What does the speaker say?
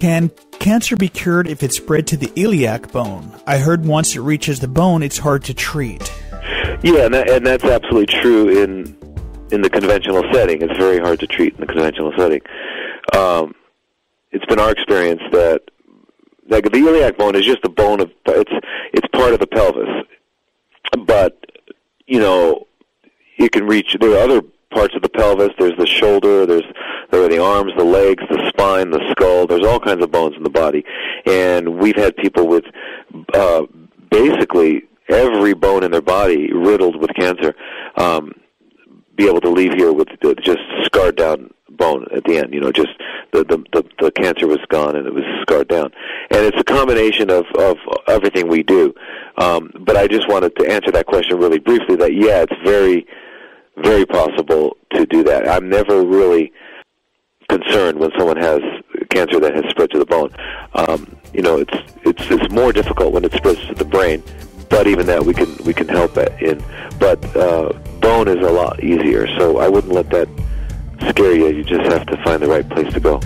Can cancer be cured if it's spread to the iliac bone? I heard once it reaches the bone, it's hard to treat. Yeah, and that's absolutely true in the conventional setting. It's very hard to treat in the conventional setting. It's been our experience that the iliac bone is just the bone of it's part of the pelvis, but you know it can reach. There are other parts of the pelvis. There's the shoulder. There are the arms, the legs, the spine, the skull. There's all kinds of bones in the body, and we've had people with basically every bone in their body riddled with cancer be able to leave here with just scarred down bone at the end. You know, just the cancer was gone and it was scarred down. And it's a combination of everything we do. But I just wanted to answer that question really briefly. That yeah, it's very, very possible to do that. I'm never really concerned when someone has cancer that has spread to the bone. You know, it's more difficult when it spreads to the brain. But even that, we can help it in. But bone is a lot easier, so I wouldn't let that scare you. You just have to find the right place to go.